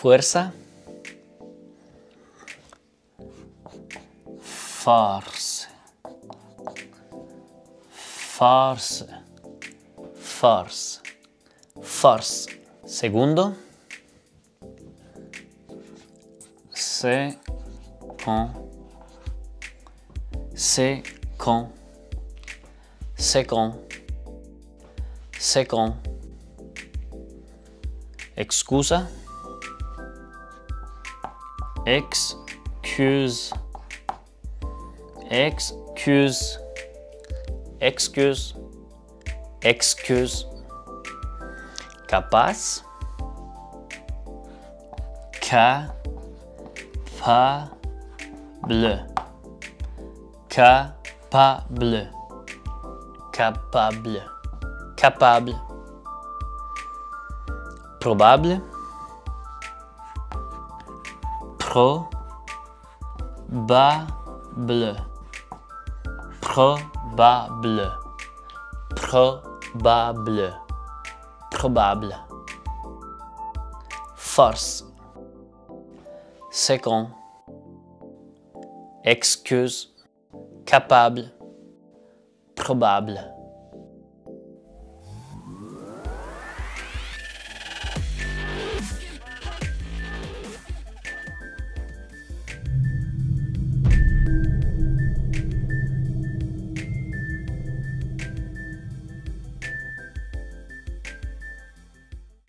fuerza, farse, farse, farse, farse. Segundo, second, second, second. Excusa, excuse, excuse, excuse, excuse. Capaz, capable, capable, capable, capable. Probable, probable, probable, probable, probable. Force, second, excuse, capable, probable.